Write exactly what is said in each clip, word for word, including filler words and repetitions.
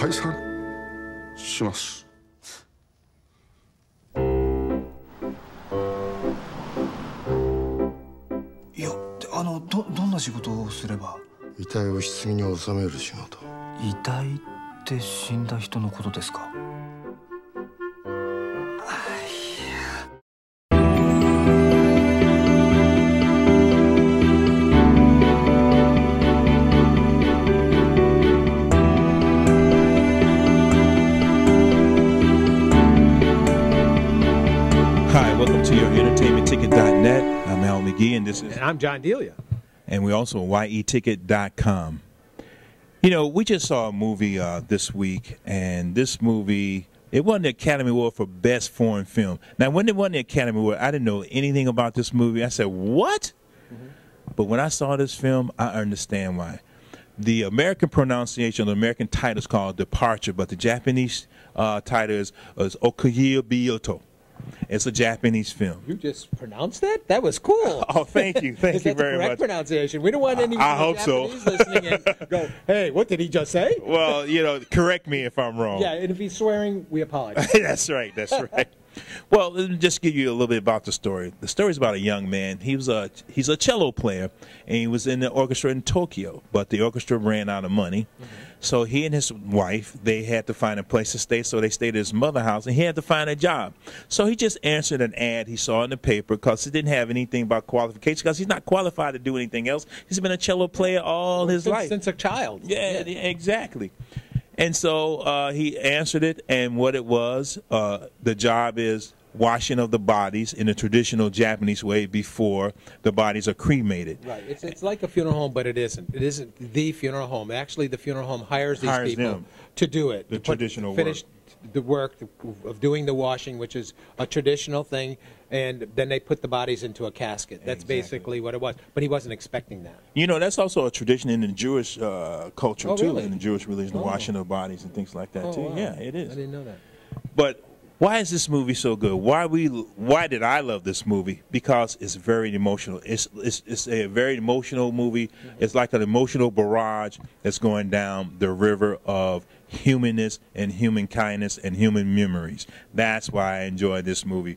解散します。いや、あのどどんな仕事をすれば？遺体を棺に納める仕事。遺体って死んだ人のことですか？Entertainment Ticket dot net. I'm Al McGee, and this is... And I'm John D'Elia. And we're also Y E Ticket dot com. You know, we just saw a movie uh, this week, and this movie, it won the Academy Award for Best Foreign Film. Now, when it won the Academy Award, I didn't know anything about this movie. I said, what? Mm-hmm. But when I saw this film, I understand why. The American pronunciation, the American title is called Departure, but the Japanese uh, title is, is Okuribito. It's a Japanese film. You just pronounced that? That was cool. Oh, thank you. Thank you very much. Is that the correct pronunciation? We don't want any Japanese listening in go, hey, what did he just say? Well, you know, correct me if I'm wrong. Yeah, and if he's swearing, we apologize. That's right. That's right. Well, let me just give you a little bit about the story. The story is about a young man. He was a, he's a cello player, and he was in the orchestra in Tokyo, but the orchestra ran out of money. Mm-hmm. So he and his wife, they had to find a place to stay, so they stayed at his mother's house, and he had to find a job. So he just answered an ad he saw in the paper because it didn't have anything about qualifications because he's not qualified to do anything else. He's been a cello player all his since, life. Since a child. Yeah, yeah. Exactly. And so uh, he answered it, and what it was, uh, the job is washing of the bodies in a traditional Japanese way before the bodies are cremated. Right. It's, it's like a funeral home, but it isn't. It isn't the funeral home. Actually, the funeral home hires these hires people them, to do it. The to traditional put, finish work. The work of doing the washing, which is a traditional thing, and then they put the bodies into a casket. That's exactly. basically what it was. But he wasn't expecting that. You know, that's also a tradition in the Jewish uh, culture, oh, too, really? In the Jewish religion, oh. the washing of bodies and things like that, oh, too. Wow. Yeah, it is. I didn't know that. But... why is this movie so good? Why we? Why did I love this movie? Because it's very emotional. It's it's, it's a very emotional movie. Mm-hmm. It's like an emotional barrage that's going down the river of humanness and human kindness and human memories. That's why I enjoyed this movie.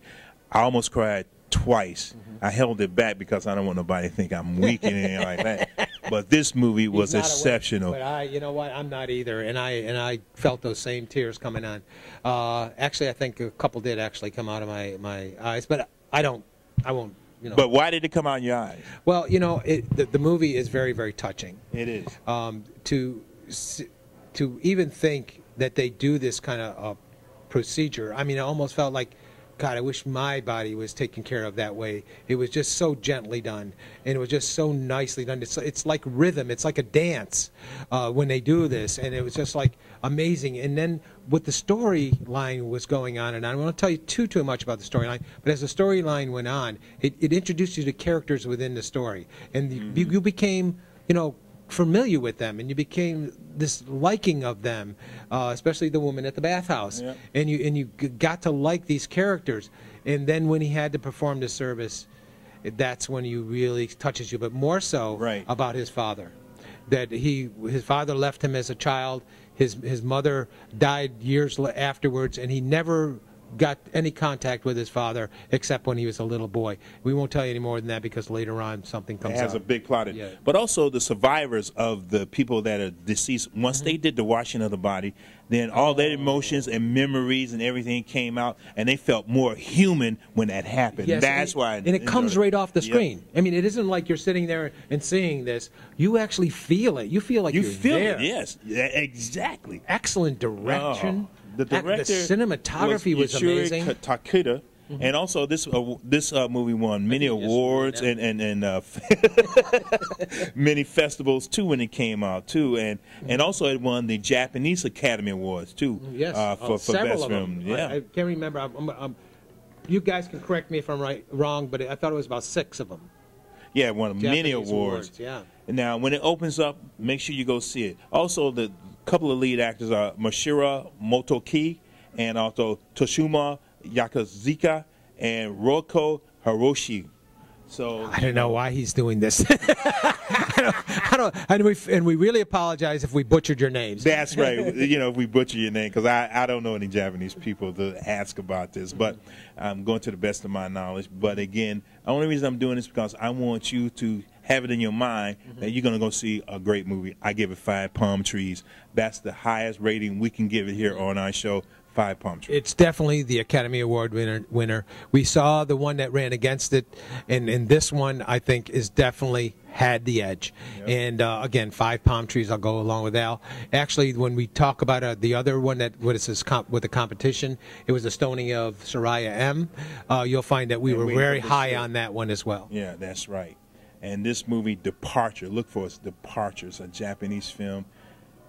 I almost cried twice. Mm-hmm. I held it back because I don't want nobody to think I'm weak and anything like that. But this movie was He's not exceptional. Aware, but I, you know what, I'm not either, and I and I felt those same tears coming on. Uh, actually, I think a couple did actually come out of my my eyes, but I don't, I won't, you know. But why did it come out of your eyes? Well, you know, it, the, the movie is very very touching. It is. Um, to to even think that they do this kind of uh, procedure, I mean, I almost felt like, God, I wish my body was taken care of that way. It was just so gently done, and it was just so nicely done. It's, it's like rhythm. It's like a dance uh, when they do this, and it was just like amazing. And then what the storyline was going on, and I don't want to tell you too, too much about the storyline, but as the storyline went on, it, it introduced you to characters within the story, and mm-hmm. you, you became, you know, familiar with them, and you became this liking of them, uh, especially the woman at the bathhouse, yep. and you and you got to like these characters. And then when he had to perform the service, that's when you really touches you, but more so right. about his father, that he his father left him as a child. His his mother died years afterwards, and he never got any contact with his father except when he was a little boy. We won't tell you any more than that because later on something comes out. It has out. a big plot. Yeah. But also the survivors of the people that are deceased, once mm-hmm. they did the washing of the body, then all oh. their emotions and memories and everything came out, and they felt more human when that happened. Yes, That's and why. It, and it comes it. right off the screen. Yep. I mean, it isn't like you're sitting there and seeing this. You actually feel it. You feel like you you're feel there. It, yes. Yeah, exactly. Excellent direction. Oh. The director, the cinematography was, was amazing. Takita, mm-hmm. and also this uh, this uh, movie won many awards and and and uh, many festivals too when it came out too, and and also it won the Japanese Academy Awards too. Yes, uh, for, oh, for best film. Yeah, I, I can't remember. I'm, I'm, I'm, you guys can correct me if I'm right wrong, but I thought it was about six of them. Yeah, it won Japanese many awards. awards. Yeah. Now, when it opens up, make sure you go see it. Also, the couple of lead actors are Masahiro Motoki and also Tsutomu Yamazaki and Ryoko Hirosue. So I don't know why he's doing this. I don't, I don't, and we and we really apologize if we butchered your names. That's right. You know, if we butcher your name, because I, I don't know any Japanese people to ask about this, but I'm going to the best of my knowledge. But again, the only reason I'm doing this is because I want you to have it in your mind mm-hmm. that you're going to go see a great movie. I give it five palm trees. That's the highest rating we can give it here on our show. Five palm trees. It's definitely the Academy Award winner. Winner. We saw the one that ran against it, and, and this one I think is definitely had the edge. Yep. And uh, again, five palm trees. I'll go along with Al. Actually, when we talk about uh, the other one that what is this comp with the competition, it was The Stoning of Soraya M. Uh, you'll find that we and were we very high show. on that one as well. Yeah, that's right. And this movie, Departure. Look for us, Departures, a Japanese film.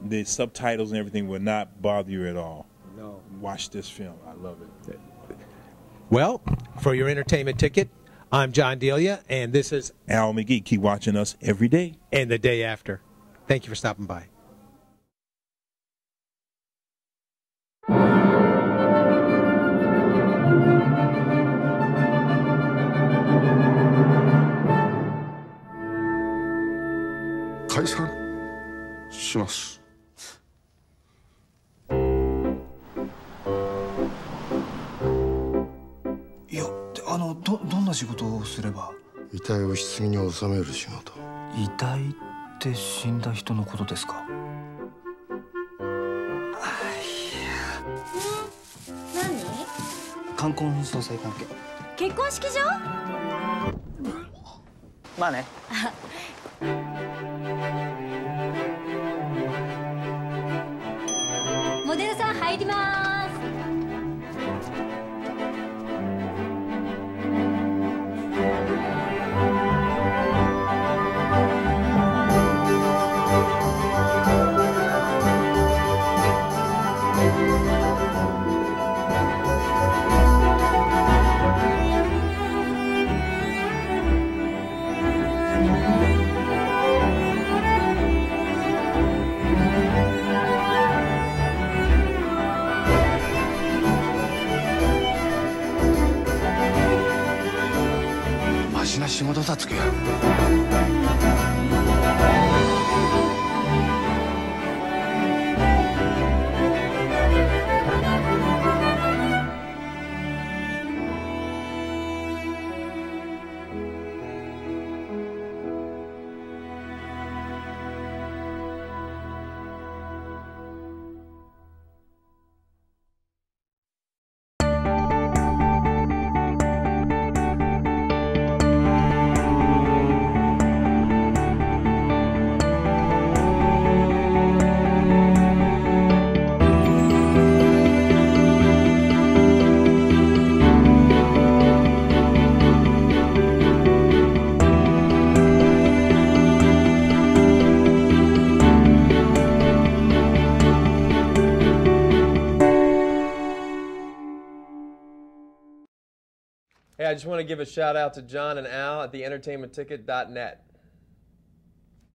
The subtitles and everything will not bother you at all. No. Watch this film. I love it. Well, for your entertainment ticket, I'm John D'Elia, and this is Al McGee. Keep watching us every day. And the day after. Thank you for stopping by. Kaisan.遺体を死に納める仕事遺体って死んだ人のことですか？はい、何？冠婚葬祭関係結婚式場？まあね。モデルさん入ります。 I just want to give a shout out to John and Al at the entertainment ticket dot net.